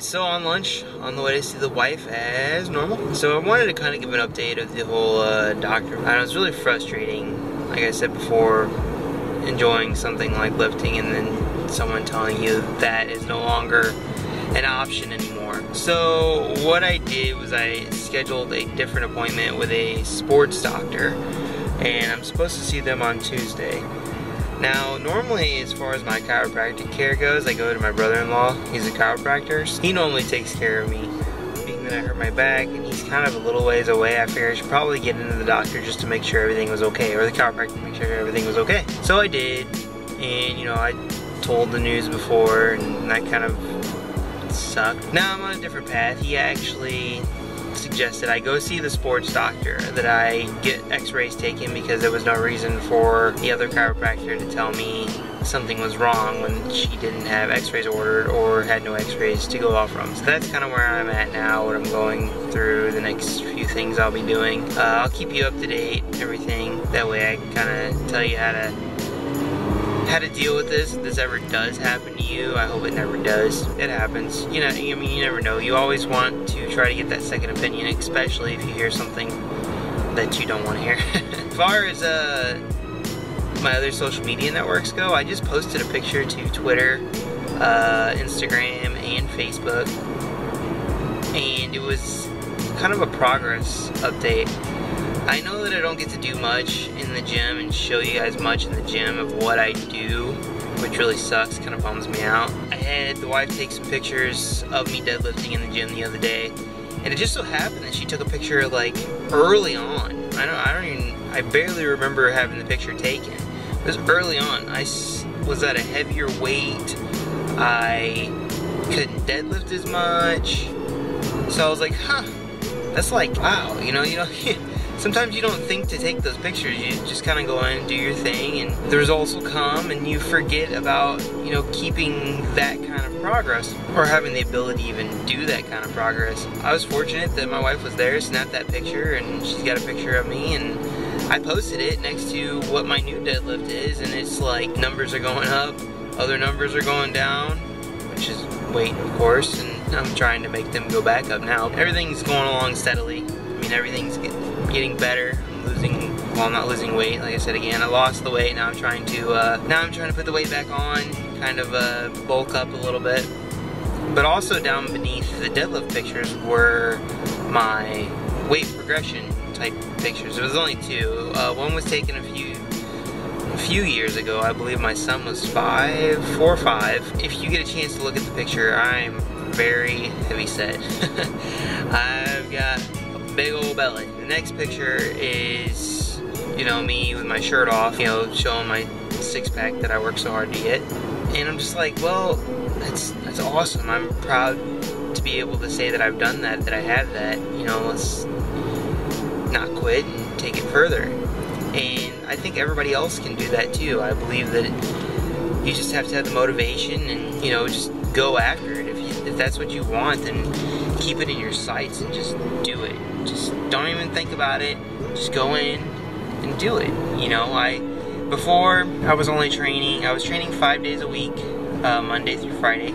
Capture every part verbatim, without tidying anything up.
Alright, so on lunch, on the way to see the wife as normal. So I wanted to kind of give an update of the whole uh, doctor. I know it's really frustrating, like I said before, enjoying something like lifting and then someone telling you that is no longer an option anymore. So what I did was I scheduled a different appointment with a sports doctor, and I'm supposed to see them on Tuesday. Now, normally, as far as my chiropractic care goes, I go to my brother-in-law. He's a chiropractor. He normally takes care of me. Being that I hurt my back, and he's kind of a little ways away, I figured I should probably get into the doctor just to make sure everything was okay, or the chiropractor to make sure everything was okay. So I did, and, you know, I told the news before, and that kind of sucked. Now I'm on a different path. He actually suggested I go see the sports doctor, that I get x-rays taken because there was no reason for the other chiropractor to tell me something was wrong when she didn't have x-rays ordered or had no x-rays to go off from. So that's kind of where I'm at now, what I'm going through, the next few things I'll be doing. Uh, I'll keep you up to date, everything. That way I can kind of tell you how to how to deal with this if this ever does happen to you. I hope it never does. It happens. You know, I mean, you never know. You always want to try to get that second opinion, especially if you hear something that you don't want to hear. As far as uh, my other social media networks go, I just posted a picture to Twitter, uh, Instagram, and Facebook, and it was kind of a progress update. I know that I don't get to do much in the gym and show you guys much in the gym of what I do, which really sucks, kind of bums me out. I had the wife take some pictures of me deadlifting in the gym the other day, and it just so happened that she took a picture like early on. I don't, I don't even, I barely remember having the picture taken. It was early on. I was at a heavier weight. I couldn't deadlift as much, so I was like, huh, that's like, wow, you know, you know. Sometimes you don't think to take those pictures. You just kind of go in and do your thing, and the results will come, and you forget about, you know, keeping that kind of progress or having the ability to even do that kind of progress. I was fortunate that my wife was there, snapped that picture, and she's got a picture of me, and I posted it next to what my new deadlift is, and it's like numbers are going up, other numbers are going down, which is weight, of course, and I'm trying to make them go back up now. Everything's going along steadily. I mean, everything's getting better. I'm losing, well, I'm not losing weight. Like I said again, I lost the weight. Now I'm trying to, uh, now I'm trying to put the weight back on, kind of uh, bulk up a little bit. But also down beneath the deadlift pictures were my weight progression type pictures. There was only two. Uh, one was taken a few, a few years ago. I believe my son was five, four or five. If you get a chance to look at the picture, I'm very heavy set. I've got big old belly. The next picture is, you know, me with my shirt off, you know, showing my six pack that I worked so hard to get. And I'm just like, well, that's that's awesome. I'm proud to be able to say that I've done that, that I have that. You know, let's not quit and take it further. And I think everybody else can do that too. I believe that you just have to have the motivation and, you know, just go after it. If you, if that's what you want, then keep it in your sights and just do it. Just don't even think about it. Just go in and do it. You know, I before I was only training. I was training five days a week, uh, Monday through Friday.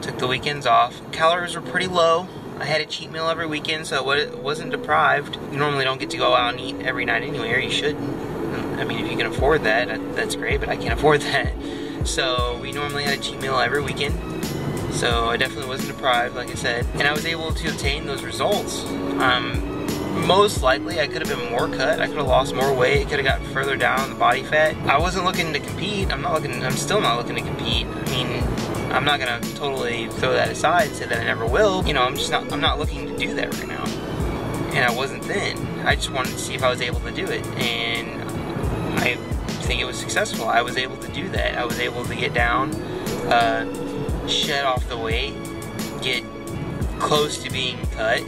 Took the weekends off. Calories were pretty low. I had a cheat meal every weekend, so I wasn't deprived. You normally don't get to go out and eat every night anyway, or you shouldn't. I mean, if you can afford that, that's great. But I can't afford that. So we normally had a cheat meal every weekend. So I definitely wasn't deprived, like I said. And I was able to obtain those results. Um, most likely, I could have been more cut. I could have lost more weight. Could have gotten further down the body fat. I wasn't looking to compete. I'm not looking, I'm still not looking to compete. I mean, I'm not gonna totally throw that aside and say that I never will. You know, I'm just not, I'm not looking to do that right now. And I wasn't then. I just wanted to see if I was able to do it. And I think it was successful. I was able to do that. I was able to get down, uh, shed off the weight, get close to being cut.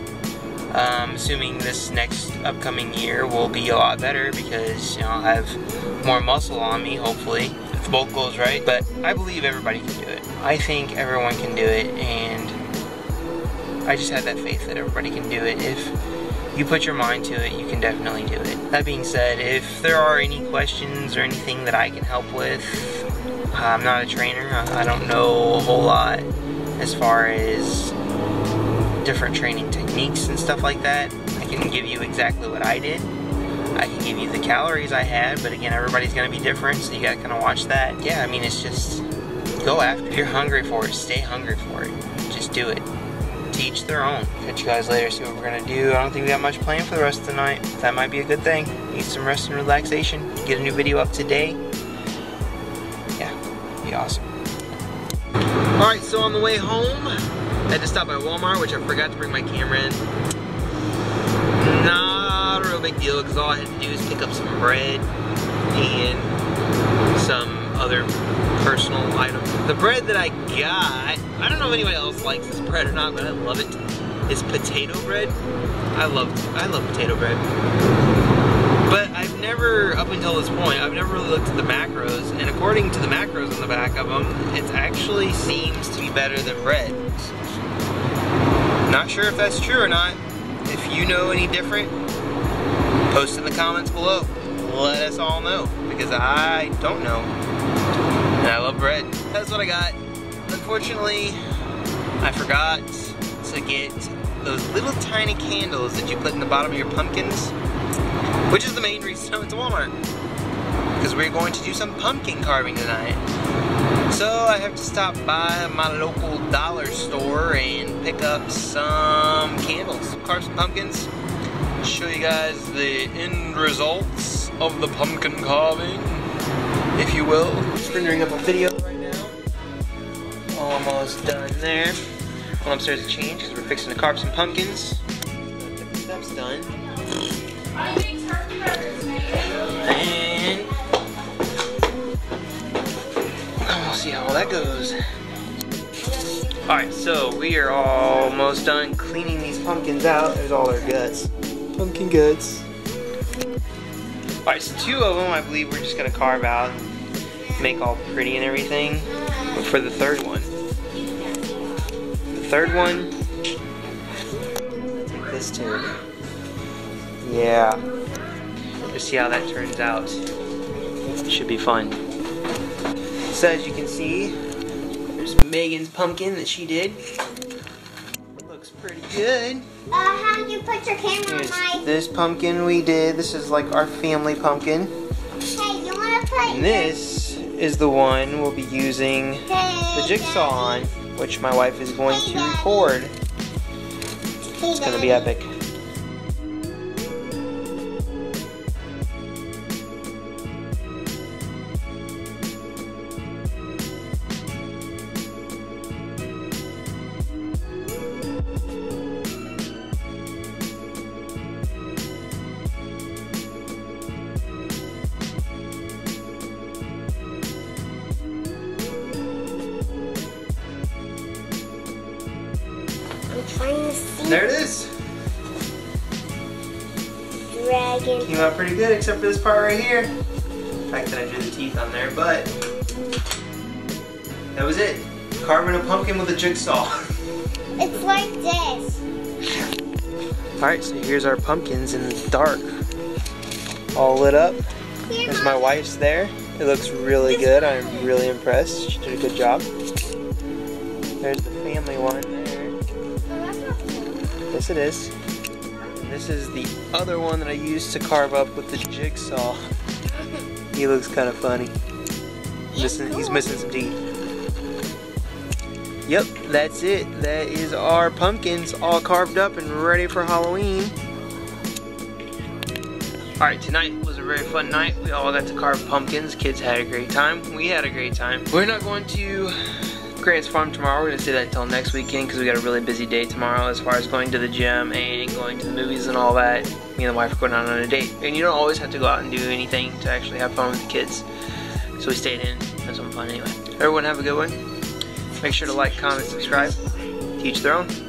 Um, assuming this next upcoming year will be a lot better because, you know, I'll have more muscle on me, hopefully, if the bulk goes right. But I believe everybody can do it. I think everyone can do it, and I just have that faith that everybody can do it. If you put your mind to it, you can definitely do it. That being said, if there are any questions or anything that I can help with, I'm not a trainer. I don't know a whole lot as far as different training techniques and stuff like that. I can give you exactly what I did. I can give you the calories I had, but again, everybody's going to be different, so you got to kind of watch that. Yeah, I mean, it's just go after it. If you're hungry for it, stay hungry for it. Just do it. To each their own. Catch you guys later, see what we're going to do. I don't think we got much planned for the rest of the night. That might be a good thing. Need some rest and relaxation. Get a new video up today. Yeah, be awesome. Alright, so on the way home, I had to stop by Walmart, which I forgot to bring my camera in. Nah. Not a real big deal, because all I had to do is pick up some bread and some other personal items. The bread that I got, I don't know if anybody else likes this bread or not, but I love it. It's potato bread. I love, I love potato bread. But I've never, up until this point, I've never really looked at the macros, and according to the macros on the back of them, it actually seems to be better than bread. Not sure if that's true or not. If you know any different, post in the comments below. Let us all know, because I don't know. And I love bread. That's what I got. Unfortunately, I forgot to get those little tiny candles that you put in the bottom of your pumpkins, which is the main reason I went to Walmart, because we're going to do some pumpkin carving tonight. So I have to stop by my local dollar store and pick up some candles, carve some pumpkins. Show you guys the end results of the pumpkin carving, if you will. Just rendering up a video right now. Almost done there. Well, I'm upstairs to change because we're fixing to carve some pumpkins. That's done. And we'll see how that goes. Alright, so we are almost done cleaning these pumpkins out. There's all their guts. Pumpkin goods. Alright, so two of them I believe we're just going to carve out and make all pretty and everything. But for the third one, the third one, take this turn. Yeah. Let's see how that turns out. It should be fun. So as you can see, there's Megan's pumpkin that she did. Looks pretty good. Uh, how did you put your camera Here's on my... This pumpkin we did. This is like our family pumpkin. Hey, you want to put... And this is the one we'll be using hey, the jigsaw Daddy. on, which my wife is going hey, to Daddy. record. Hey, it's going to be epic. There it is. Dragon. Came out pretty good, except for this part right here. The fact that I drew the teeth on there, but that was it. Carving a pumpkin with a jigsaw. It's like this. Alright, so here's our pumpkins in the dark. All lit up. There's my wife's there. It looks really good. I'm really impressed. She did a good job. There's the family one there. Yes, it is. And this is the other one that I used to carve up with the jigsaw. He looks kind of funny. Missing, he's missing some teeth. Yep, that's it. That is our pumpkins all carved up and ready for Halloween. Alright, tonight was a very fun night. We all got to carve pumpkins. Kids had a great time. We had a great time. We're not going to... Grant's farm tomorrow. We're gonna say that until next weekend because we got a really busy day tomorrow as far as going to the gym and going to the movies and all that. Me and the wife are going out on a date, and you don't always have to go out and do anything to actually have fun with the kids. So we stayed in, had some fun anyway. Everyone have a good one. Make sure to like, comment, subscribe. To each their own.